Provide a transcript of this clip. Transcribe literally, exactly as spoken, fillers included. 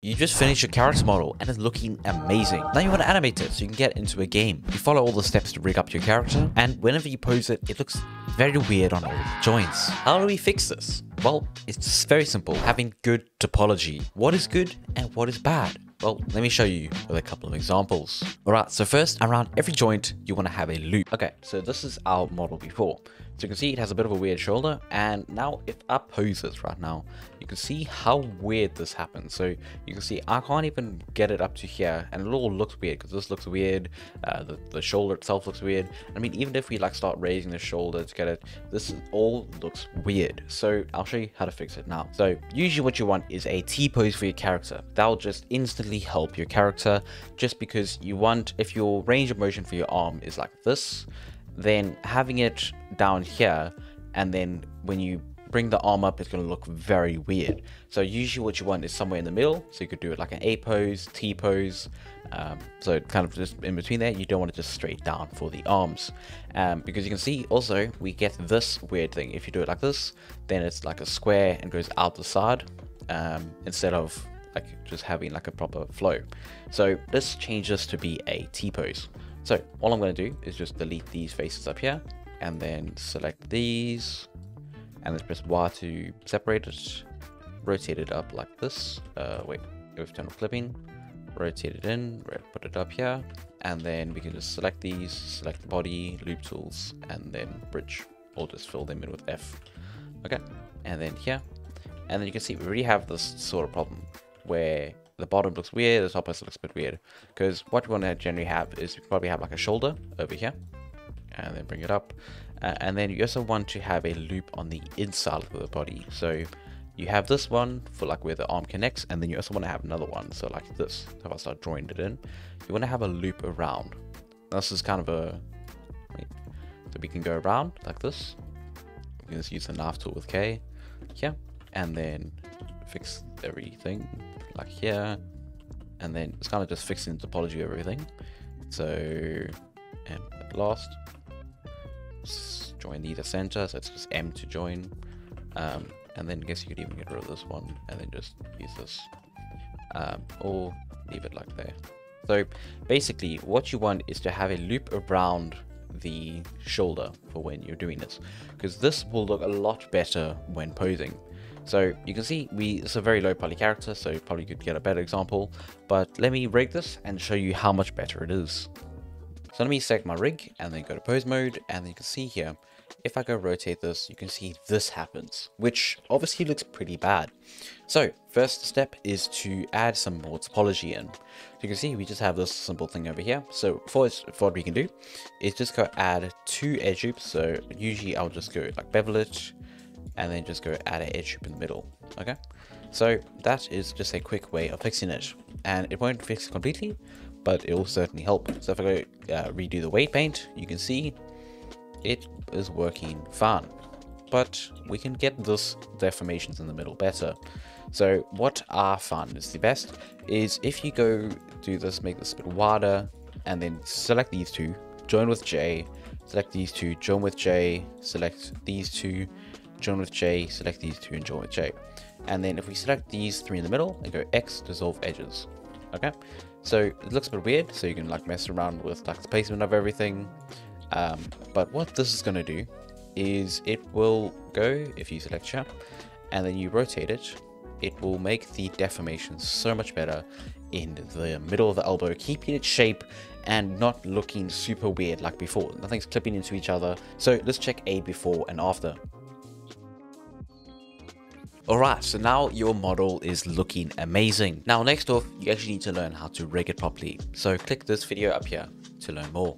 You just finished your character model and it's looking amazing. Now you want to animate it so you can get into a game. You follow all the steps to rig up your character, and whenever you pose it, it looks very weird on all the joints. How do we fix this? Well, it's very simple, having good topology. What is good and what is bad? Well, let me show you with a couple of examples. Alright, so first, around every joint, you want to have a loop. Okay, so this is our model before. So you can see it has a bit of a weird shoulder, and now if I pose this right now, you can see how weird this happens. So you can see I can't even get it up to here, and it all looks weird because this looks weird, uh, the, the shoulder itself looks weird. I mean, even if we like start raising the shoulder to get it, this all looks weird. So I'll show you how to fix it now. So usually what you want is a T-pose for your character. That'll just instantly help your character, just because you want, if your range of motion for your arm is like this, then having it down here, and then when you bring the arm up, it's going to look very weird. So usually what you want is somewhere in the middle, so you could do it like an A pose, T pose, um, so kind of just in between there. You don't want it just straight down for the arms, um, because you can see also we get this weird thing. If you do it like this, then it's like a square and goes out the side, um, instead of like just having like a proper flow. So let's change this to be a T-pose. So all I'm going to do is just delete these faces up here, and then select these, and then press Y to separate it, rotate it up like this. Uh, wait, with turned on clipping, rotate it in, put it up here, and then we can just select these, select the body, loop tools, and then bridge. I'll just fill them in with F. Okay, and then here, and then you can see we already have this sort of problem where the bottom looks weird, the top looks a bit weird, because what you want to generally have is you probably have like a shoulder over here, and then bring it up, uh, and then you also want to have a loop on the inside of the body. So you have this one for like where the arm connects, and then you also want to have another one, so like this. So if I start drawing it in, you want to have a loop around. This is kind of a wait, so we can go around like this. You can just use the knife tool with K here, and then fix everything like here, and then it's kind of just fixing the topology of everything. So, and at last, let's join these at center, so it's just M to join, um, and then I guess you could even get rid of this one and then just use this, um, or leave it like there. So basically what you want is to have a loop around the shoulder for when you're doing this, because this will look a lot better when posing. So you can see we it's a very low poly character, so you probably could get a better example, but let me rig this and show you how much better it is. So let me select my rig and then go to pose mode, and then you can see here, if I go rotate this, you can see this happens, which obviously looks pretty bad. So first step is to add some more topology in. So you can see we just have this simple thing over here. So for, for what we can do is just go add two edge loops. So usually I'll just go like bevel it, and then just go add an edge loop in the middle. Okay, so that is just a quick way of fixing it, and it won't fix it completely, but it will certainly help. So if I go uh, redo the weight paint, you can see it is working fine, but we can get this deformations in the middle better. So what I found is the best is if you go do this, make this a bit wider, and then select these two, join with J, select these two, join with J, select these two, join with J, select these two, and join with J. And then if we select these three in the middle and go X, dissolve edges. Okay, so it looks a bit weird, so you can like mess around with like the placement of everything, um, but what this is going to do is it will go, if you select here and then you rotate it, it will make the deformation so much better in the middle of the elbow, keeping its shape and not looking super weird like before. Nothing's clipping into each other. So let's check a before and after. Alright, so now your model is looking amazing. Now next off, you actually need to learn how to rig it properly. So click this video up here to learn more.